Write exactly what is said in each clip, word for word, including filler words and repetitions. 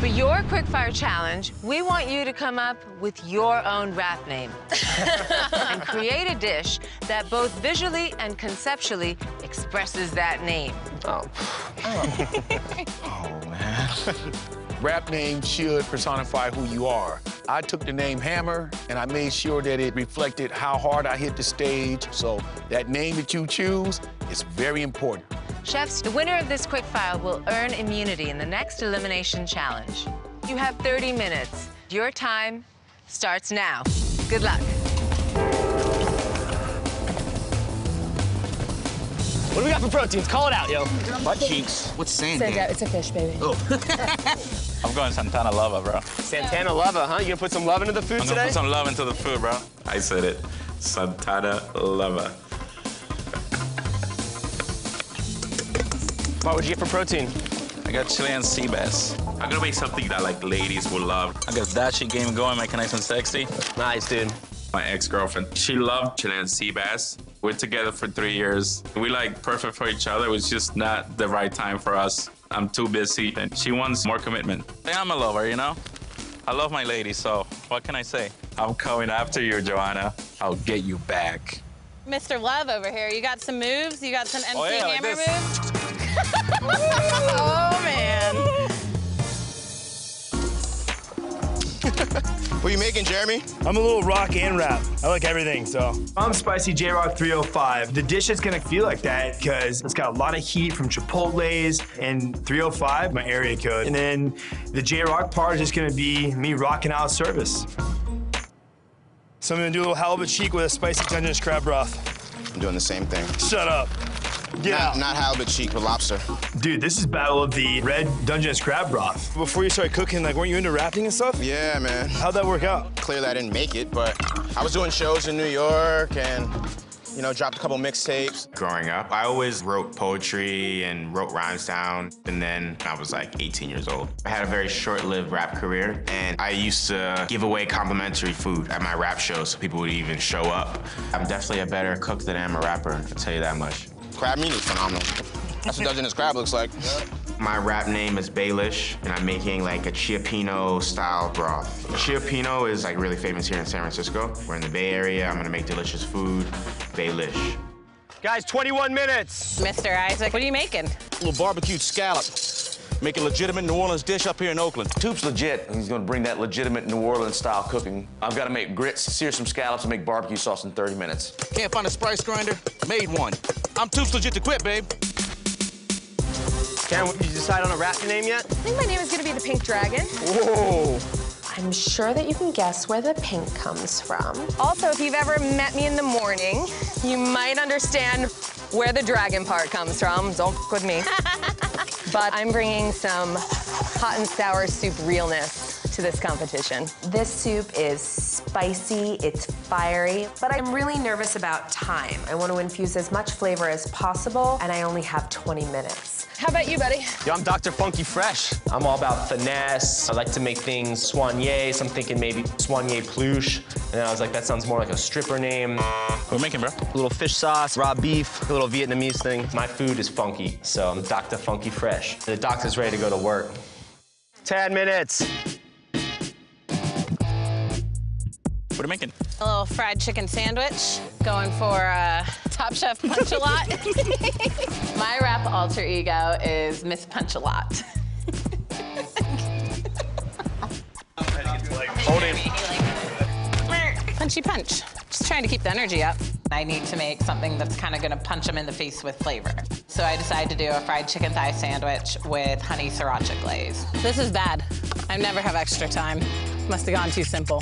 For your quickfire challenge, we want you to come up with your own rap name and create a dish that both visually and conceptually expresses that name. Oh, oh. Oh man. Rap name should personify who you are. I took the name Hammer, and I made sure that it reflected how hard I hit the stage. So that name that you choose is very important. Chefs, the winner of this quickfire will earn immunity in the next elimination challenge. You have thirty minutes. Your time starts now. Good luck. What do we got for proteins? Call it out, yo. Butt cheeks. What's sand? Sand out. It's a fish, baby. Oh. I'm going Santana Lova, bro. Santana Lova, huh? You gonna put some love into the food I'm today? I'm gonna put some love into the food, bro. I said it. Santana Lova. What would you get for protein? I got chili and sea bass. I'm gonna make something that, like, ladies will love. I got that shit game going, making nice and sexy. Nice, dude. My ex-girlfriend, she loved chili and sea bass. We're together for three years. We like perfect for each other. It was just not the right time for us. I'm too busy, and she wants more commitment. I'm a lover, you know? I love my lady, so what can I say? I'm coming after you, Joanna. I'll get you back. Mister Love over here, you got some moves? You got some M C oh, yeah, Hammer like moves? Oh, man. What are you making, Jeremy? I'm a little rock and rap. I like everything, so. I'm Spicy J-Rock three oh five. The dish is gonna feel like that because it's got a lot of heat from Chipotle's and three oh five, my area code. And then the J-Rock part is just gonna be me rocking out service. So I'm gonna do a little halibut cheek with a spicy Dungeness crab broth. I'm doing the same thing. Shut up. Yeah. Not, not halibut cheek, but lobster. Dude, this is battle of the red Dungeness crab broth. Before you started cooking, like, weren't you into rapping and stuff? Yeah, man. How'd that work out? Clearly I didn't make it, but I was doing shows in New York and, you know, dropped a couple mixtapes. Growing up, I always wrote poetry and wrote rhymes down. And then I was like eighteen years old. I had a very short-lived rap career, and I used to give away complimentary food at my rap shows so people would even show up. I'm definitely a better cook than I am a rapper, I'll tell you that much. Crab meat is phenomenal. That's what Dungeness crab looks like. My rap name is Baylish, and I'm making like a Cioppino style broth. Cioppino is like really famous here in San Francisco. We're in the Bay Area. I'm gonna make delicious food. Baylish. Guys, twenty-one minutes. Mister Isaac, what are you making? A little barbecued scallop. Make a legitimate New Orleans dish up here in Oakland. Toop's legit. He's gonna bring that legitimate New Orleans style cooking. I've gotta make grits, sear some scallops, and make barbecue sauce in thirty minutes. Can't find a spice grinder? Made one. I'm Toop's legit to quit, babe. Karen, did you decide on a rap name yet? I think my name is gonna be the Pink Dragon. Whoa. I'm sure that you can guess where the pink comes from. Also, if you've ever met me in the morning, you might understand where the dragon part comes from. Don't f with me. But I'm bringing some hot and sour soup realness to this competition. This soup is spicy, it's fiery, but I'm really nervous about time. I want to infuse as much flavor as possible, and I only have twenty minutes. How about you, buddy? Yo, I'm Doctor Funky Fresh. I'm all about finesse. I like to make things soigné, so I'm thinking maybe soigné pluche. And then I was like, that sounds more like a stripper name. What are we making, bro? A little fish sauce, raw beef, a little Vietnamese thing. My food is funky, so I'm Doctor Funky Fresh. The doctor's ready to go to work. ten minutes. What are you making? A little fried chicken sandwich, going for uh, Top Chef Punch-A-Lot. My rap alter ego is Miss Punch-A-Lot. Hold him. Punchy punch. Just trying to keep the energy up. I need to make something that's kind of going to punch them in the face with flavor. So I decided to do a fried chicken thigh sandwich with honey sriracha glaze. This is bad. I never have extra time. Must have gone too simple.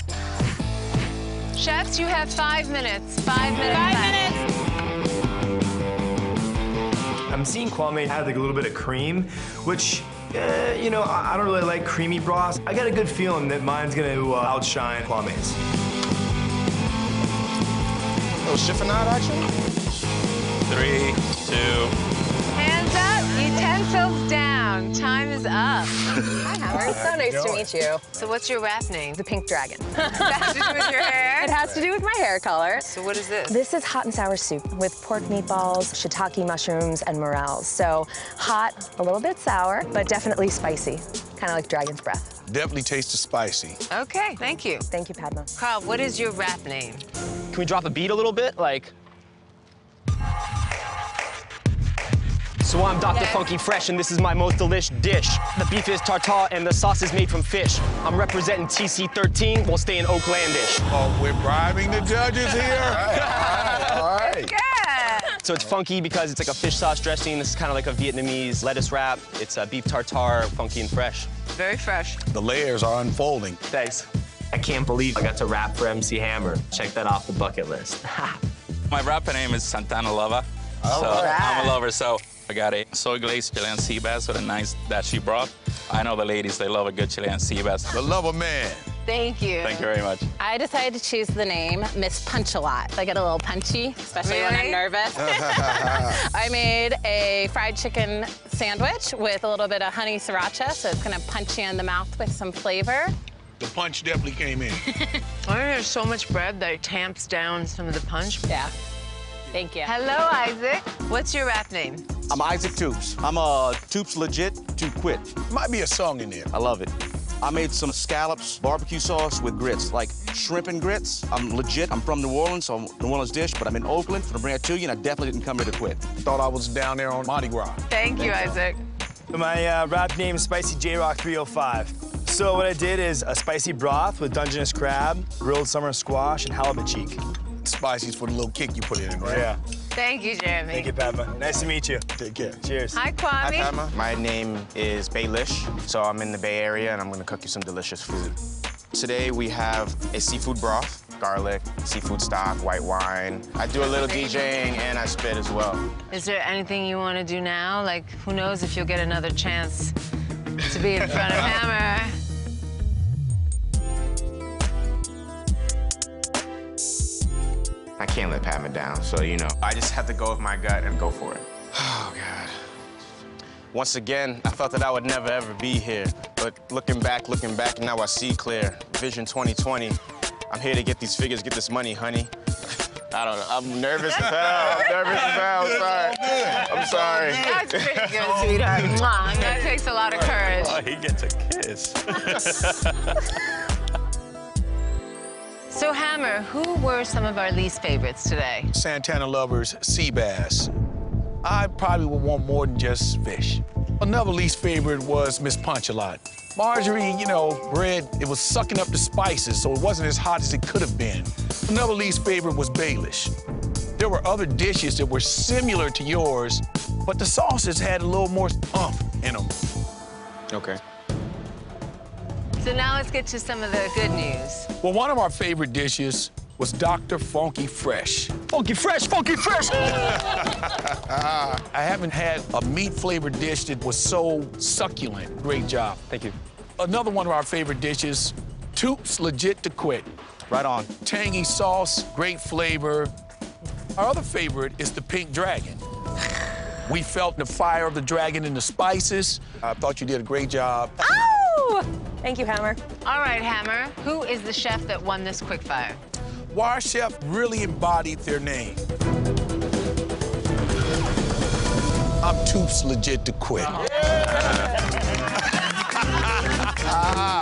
Chefs, you have five minutes. Five minutes. Five minutes. I'm seeing Kwame had like a little bit of cream, which, eh, you know, I don't really like creamy broths. I got a good feeling that mine's gonna uh, outshine Kwame's. A little chiffonade action. Three, two. Hands up, utensils down. down. Time is up. Hi, Hammer. It's so nice to meet you. So what's your rap name? The Pink Dragon. That has to do with your hair? It has to do with my hair color. So what is this? This is hot and sour soup with pork meatballs, shiitake mushrooms, and morels. So hot, a little bit sour, but definitely spicy. Kind of like dragon's breath. Definitely tastes the spicy. Okay, thank you. Thank you, Padma. Carl, what is your rap name? Can we drop a beat a little bit? Like. So I'm Doctor Yes. Funky Fresh, and this is my most delish dish. The beef is tartare, and the sauce is made from fish. I'm representing T C thirteen while staying Oaklandish. Oh, we're bribing the judges here. All right, all right. All right. So it's funky because it's like a fish sauce dressing. This is kind of like a Vietnamese lettuce wrap. It's a beef tartare, funky and fresh. Very fresh. The layers are unfolding. Thanks. I can't believe I got to rap for M C Hammer. Check that off the bucket list. My rapper name is Santana Lova. Oh, so right. I'm a lover, so I got a soy glazed Chilean sea bass with a nice that she brought. I know the ladies, they love a good Chilean sea bass. The lover man. Thank you. Thank you very much. I decided to choose the name Miss Punch-A-Lot. I get a little punchy, especially really? when I'm nervous. I made a fried chicken sandwich with a little bit of honey sriracha, so it's gonna punch you in the mouth with some flavor. The punch definitely came in. I mean, there's so much bread that it tamps down some of the punch. Yeah. Thank you. Hello, Isaac. What's your rap name? I'm Isaac Toop's. I'm a Toop's Legit to Quit. Might be a song in there. I love it. I made some scallops, barbecue sauce with grits, like shrimp and grits. I'm legit. I'm from New Orleans, so I'm New Orleans dish, but I'm in Oakland from brand two, and I definitely didn't come here to quit. Thought I was down there on Mardi Gras. Thank, Thank you, Isaac. My uh, rap name is Spicy J-Rock three oh five. So what I did is a spicy broth with Dungeness crab, grilled summer squash, and halibut cheek. Spicy's for the little kick you put in it, right? Yeah. Thank you, Jeremy. Thank you, Padma. Nice to meet you. Take care. Cheers. Hi, Kwame. Hi, Padma. My name is Baylish, so I'm in the Bay Area, and I'm gonna cook you some delicious food. Today, we have a seafood broth, garlic, seafood stock, white wine. I do a little DJing, and I spit as well. Is there anything you wanna do now? Like, who knows if you'll get another chance to be in front of Hammer? I can't let Padma down, so, you know, I just have to go with my gut and go for it. Oh, God. Once again, I thought that I would never, ever be here. But looking back, looking back, now I see clear. Vision twenty twenty. I'm here to get these figures, get this money, honey. I don't know. I'm nervous as hell. I'm nervous as hell. I'm sorry. I'm sorry. That's pretty good, sweetheart. Mwah. That takes a lot of courage. Oh, he gets a kiss. So, Hammer, who were some of our least favorites today? Santana Lover's sea bass. I probably would want more than just fish. Another least favorite was Miss Punch-A-Lot. Marjorie, you know, bread, it was sucking up the spices, so it wasn't as hot as it could have been. Another least favorite was Baylish. There were other dishes that were similar to yours, but the sauces had a little more umph in them. Okay. So now let's get to some of the good news. Well, one of our favorite dishes was Doctor Funky Fresh. Funky Fresh, Funky Fresh! I haven't had a meat-flavored dish that was so succulent. Great job. Thank you. Another one of our favorite dishes, Toop's Legit to Quit. Right on. Tangy sauce, great flavor. Our other favorite is the Pink Dragon. We felt the fire of the dragon and the spices. I thought you did a great job. Oh! Thank you, Hammer. All right, Hammer. Who is the chef that won this quickfire? Well, our chef really embodied their name. I'm Toop's Legit to Quit. Uh-huh. Yeah.